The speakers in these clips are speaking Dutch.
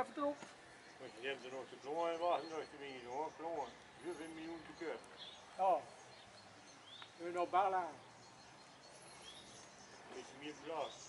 even erop. Want je hebt er nog te klonen, was er nog te winnen hoor, klonen. 7 miljoen te keur. Oh. Nu nog ballen. Een beetje meer glas.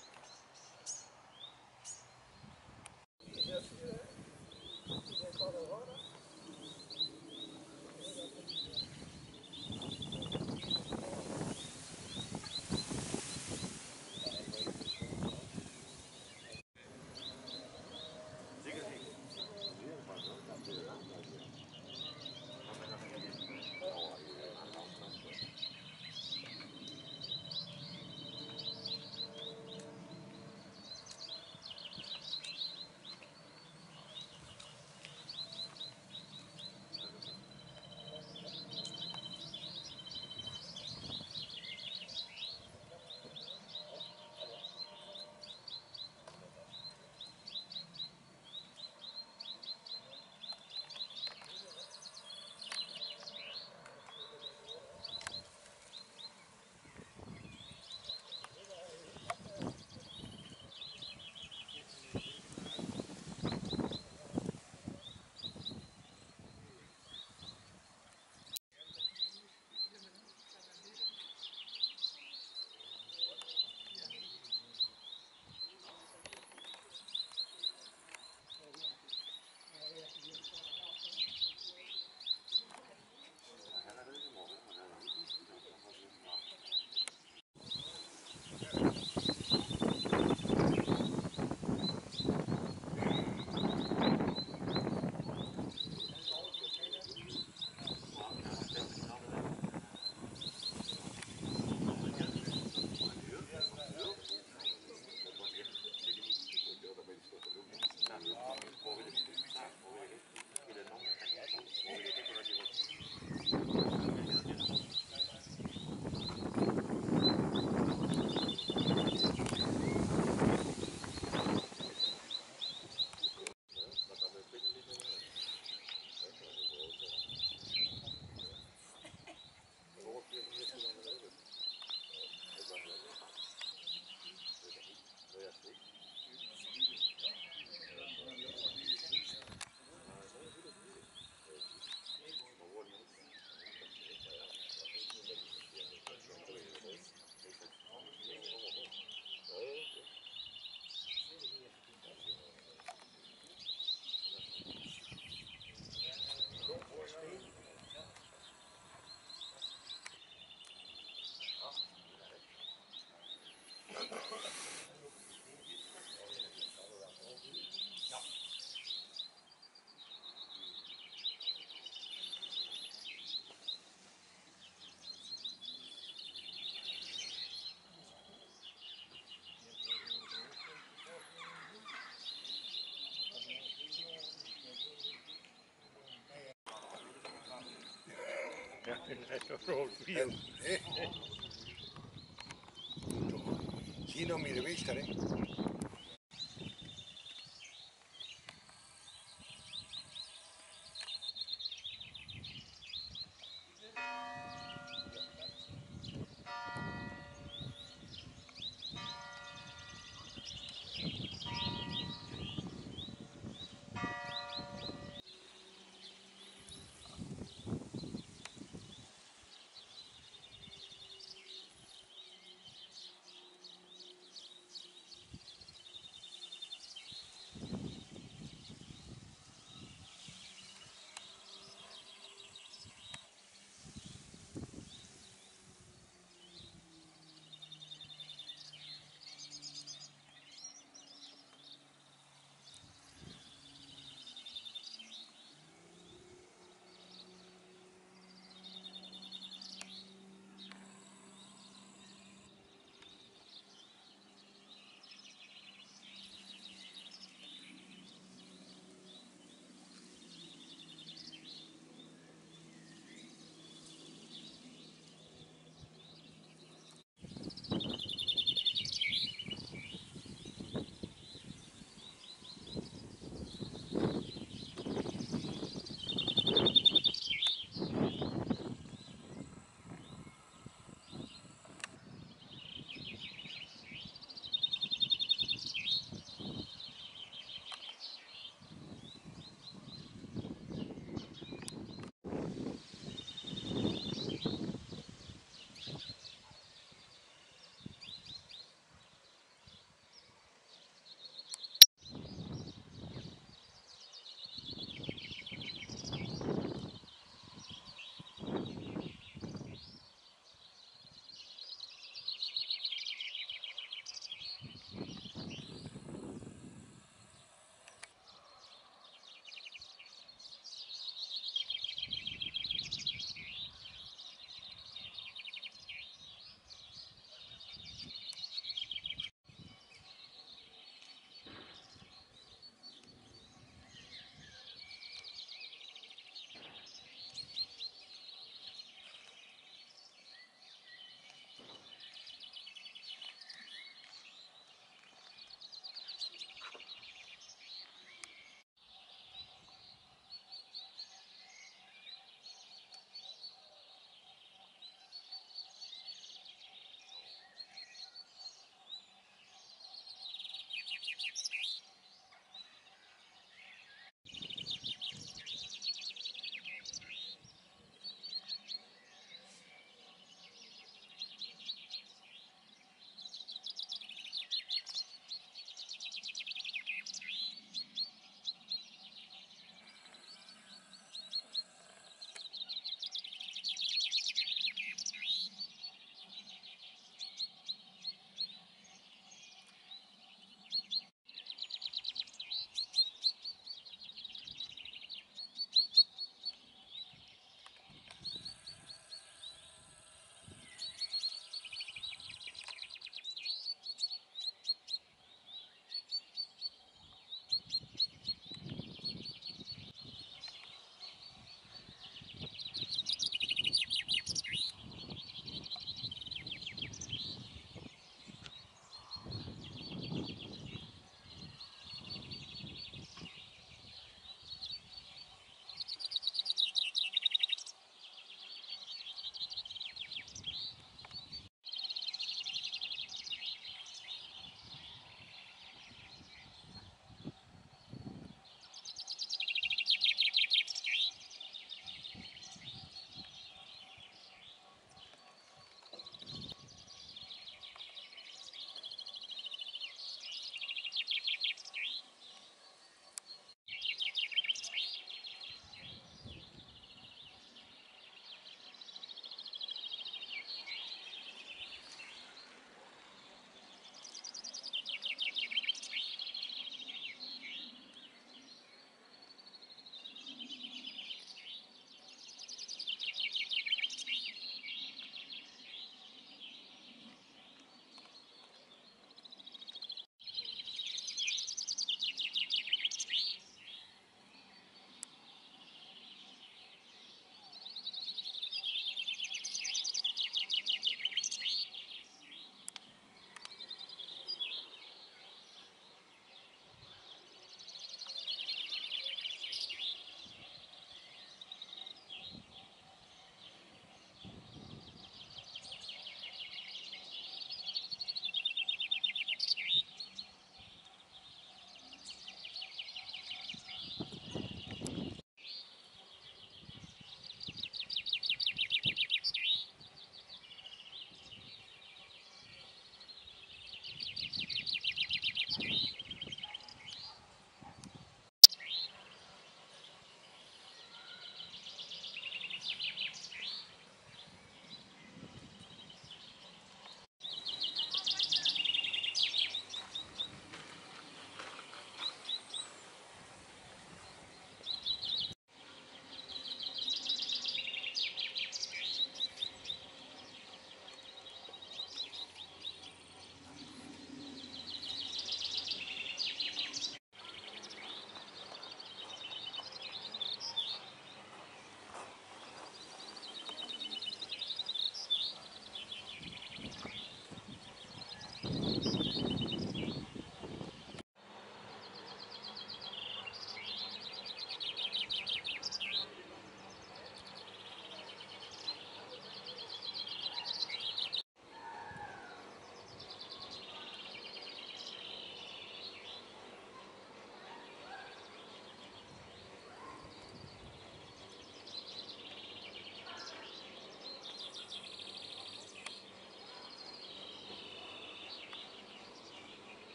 That's a roll field. Sì, non mi devi stare.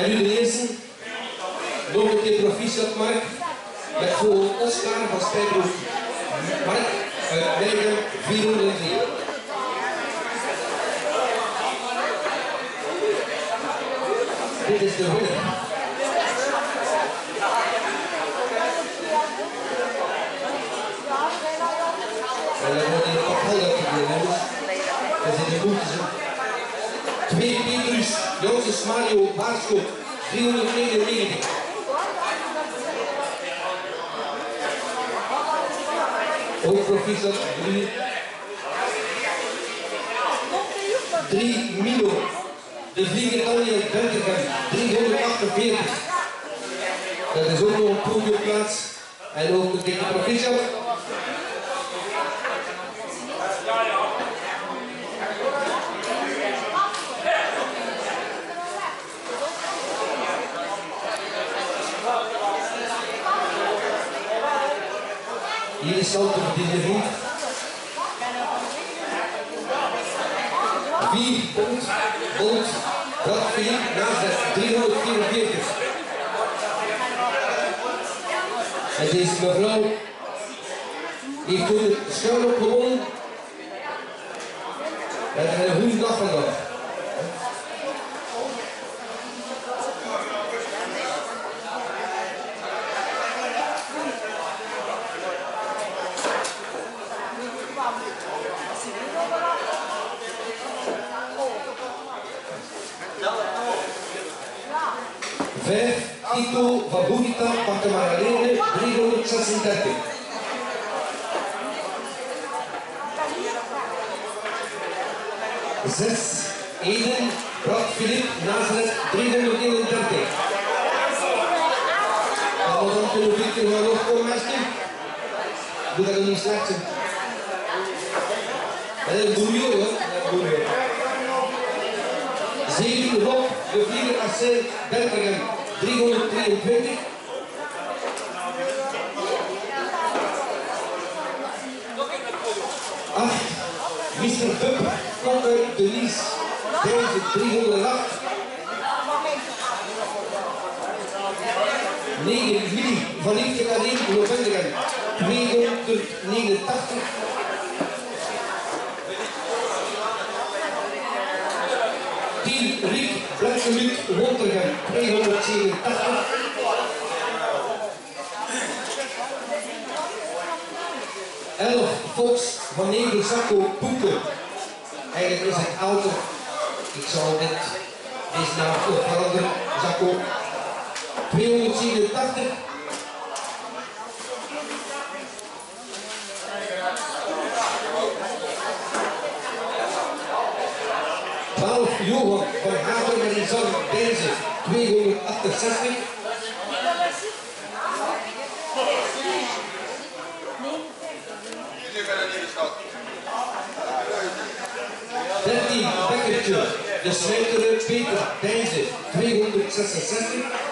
Hebben jullie gelezen? Doelpuntje proficiat Mark met goal Oscar van Spijbroek. Mark uit Leiden 404. Dit is de winnaar. En dat wordt in de opholder gegeven. Dat zit er goed tussen. 2 Petrus, Jozef Mario Baarschot, 399. Ook proficiat 3 Milo, de Vlieger Daniel Bertegem, 348. Dat is ook nog een podiumplaats en ook een dikke proficiat. Hier is Salt op de vriend. 4 pond, pond, dat 4, naast de 344. En deze mevrouw heeft toen de schuil opgewonnen. Dat is een goede dag vandaag. Tito van Boerita van de Maralene 336. Eden Brad Filip Nazareth 331. Dat was dan de victor van Hoogkoolmeester. Doe dat niet slecht. Dat is Boerjo, hoor. Boerjo. 7e Rob, de Vlieger AC Bertingen. 323. Mr. Pup komt uit de Lies. 308. 9 juli van Liefje Karin Novenderen. 289. Riek Blatsemuut Wontergen 287. Elf Fox van Negersakko Poeken. Eigenlijk is het ouder. Ik zal dit deze naam ook veranderen. Zakko 287. Johan van Haven en zijn zoon Deinze 268. Dertien Bekkertje, de sluiteren Peter Deinze 266.